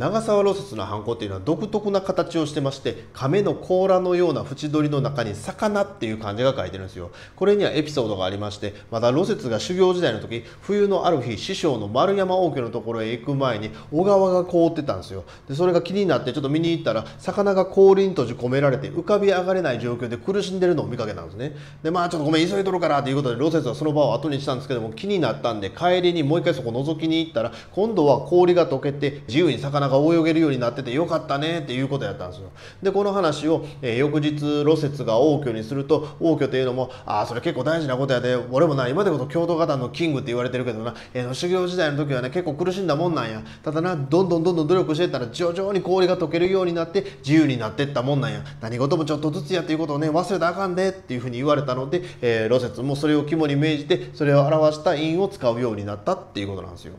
長沢芦雪のハンコっていうのは独特な形をしてまして、亀の甲羅のような縁取りの中に「魚」っていう漢字が書いてるんですよ。これにはエピソードがありまして、また芦雪が修行時代の時、冬のある日、師匠の丸山応挙のところへ行く前に小川が凍ってたんですよ。でそれが気になってちょっと見に行ったら、魚が氷に閉じ込められて浮かび上がれない状況で苦しんでるのを見かけたんですね。でまあちょっとごめん急いとるからということで、芦雪はその場を後にしたんですけども、気になったんで帰りにもう一回そこ覗きに行ったら、今度は氷が溶けて自由に魚が泳げるようになっててよかったねっていうことやったんですよ。でこの話を、翌日芦雪が応挙にすると、応挙というのも「ああそれ結構大事なことやで、俺もな今でこそ京都方のキングって言われてるけどな、修行時代の時はね結構苦しんだもんなんや。ただなどんどん努力してったら徐々に氷が溶けるようになって自由になってったもんなんや。何事もちょっとずつやっていうことをね忘れたらあかんで」っていうふうに言われたので、芦雪もそれを肝に銘じて、それを表した印を使うようになったっていうことなんですよ。